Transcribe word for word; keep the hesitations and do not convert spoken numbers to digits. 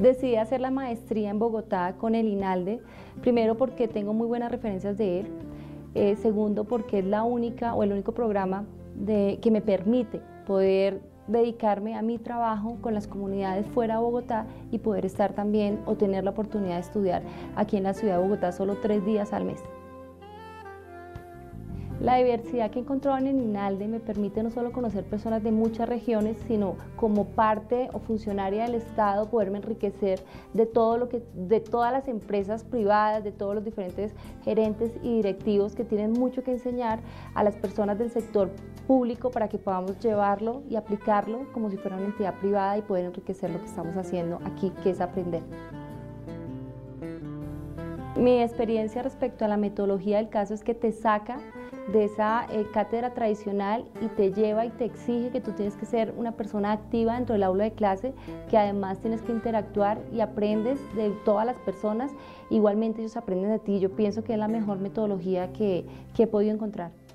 Decidí hacer la maestría en Bogotá con el INALDE, primero porque tengo muy buenas referencias de él, eh, segundo porque es la única o el único programa de, que me permite poder dedicarme a mi trabajo con las comunidades fuera de Bogotá y poder estar también o tener la oportunidad de estudiar aquí en la ciudad de Bogotá solo tres días al mes. La diversidad que he encontrado en el INALDE me permite no solo conocer personas de muchas regiones, sino como parte o funcionaria del Estado poderme enriquecer de, todo lo que, de todas las empresas privadas, de todos los diferentes gerentes y directivos que tienen mucho que enseñar a las personas del sector público para que podamos llevarlo y aplicarlo como si fuera una entidad privada y poder enriquecer lo que estamos haciendo aquí, que es aprender. Mi experiencia respecto a la metodología del caso es que te saca de esa eh, cátedra tradicional y te lleva y te exige que tú tienes que ser una persona activa dentro del aula de clase, que además tienes que interactuar y aprendes de todas las personas, igualmente ellos aprenden de ti. Yo pienso que es la mejor metodología que, que he podido encontrar.